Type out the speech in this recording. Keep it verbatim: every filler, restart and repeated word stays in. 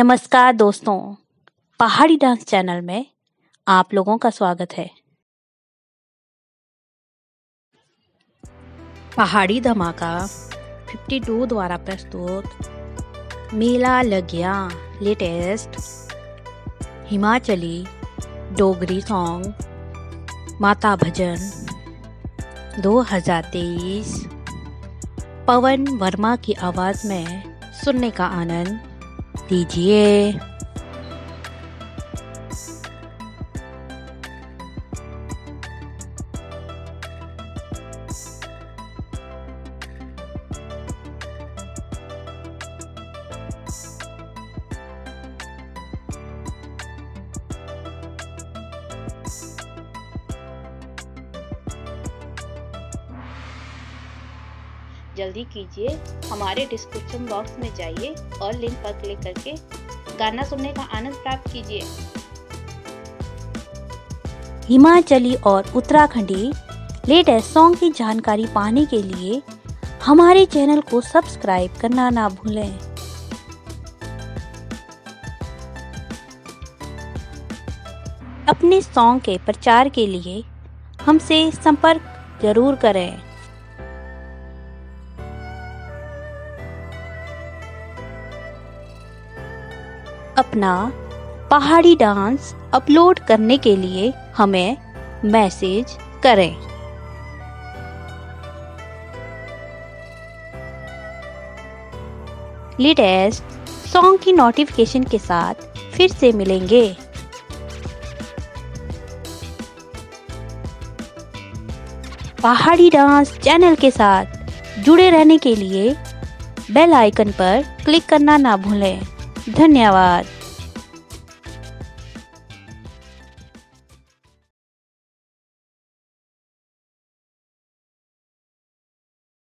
नमस्कार दोस्तों, पहाड़ी डांस चैनल में आप लोगों का स्वागत है। पहाड़ी धमाका बावन द्वारा प्रस्तुत मेला लग्या लेटेस्ट हिमाचली डोगरी सॉन्ग माता भजन दो हज़ार तेईस पवन वर्मा की आवाज़ में सुनने का आनंद दीजिए। जल्दी कीजिए, हमारे डिस्क्रिप्शन बॉक्स में जाइए और लिंक पर क्लिक करके गाना सुनने का आनंद प्राप्त कीजिए। हिमाचली और उत्तराखंडी लेटेस्ट सॉन्ग की जानकारी पाने के लिए हमारे चैनल को सब्सक्राइब करना ना भूलें। अपने सॉन्ग के प्रचार के लिए हमसे संपर्क जरूर करें। अपना पहाड़ी डांस अपलोड करने के लिए हमें मैसेज करें। लेटेस्ट सॉन्ग की नोटिफिकेशन के साथ फिर से मिलेंगे। पहाड़ी डांस चैनल के साथ जुड़े रहने के लिए बेल आइकन पर क्लिक करना ना भूलें। धन्यवाद।